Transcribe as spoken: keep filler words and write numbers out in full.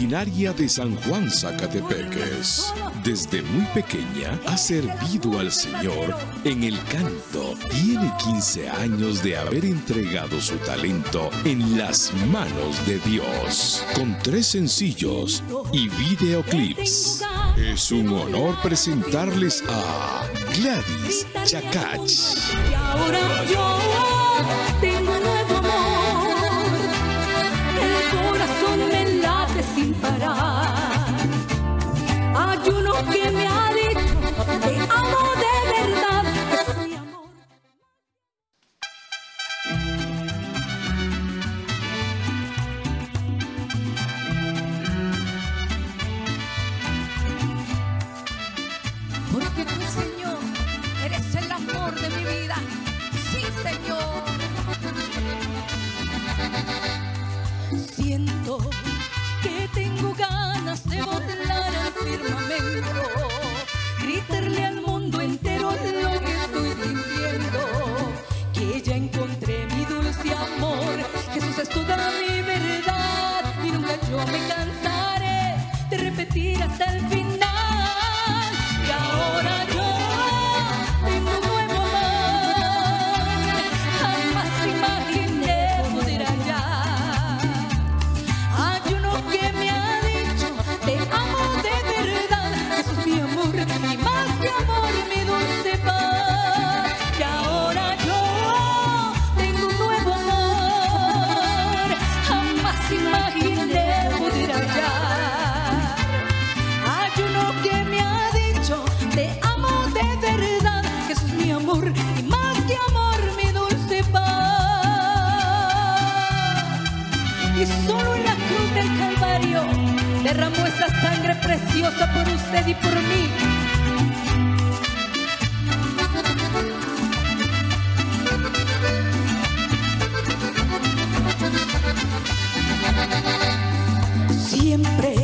originaria de San Juan Zacatepeques. Desde muy pequeña ha servido al Señor en el canto. Tiene quince años de haber entregado su talento en las manos de Dios, con tres sencillos y videoclips. Es un honor presentarles a Gladys Chacach. Que me ha dicho, te amo de verdad, es mi amor. Porque tú, Señor, eres el amor de mi vida. Sí, Señor. Siento que tengo ganas de volar al firmamento, gritarle al mundo entero lo que estoy sintiendo, que ya encontré mi dulce amor. Jesús es toda mi verdad y nunca yo me cansaré de repetir hasta el final. Y ahora yo derramó esa sangre preciosa por usted y por mí. Siempre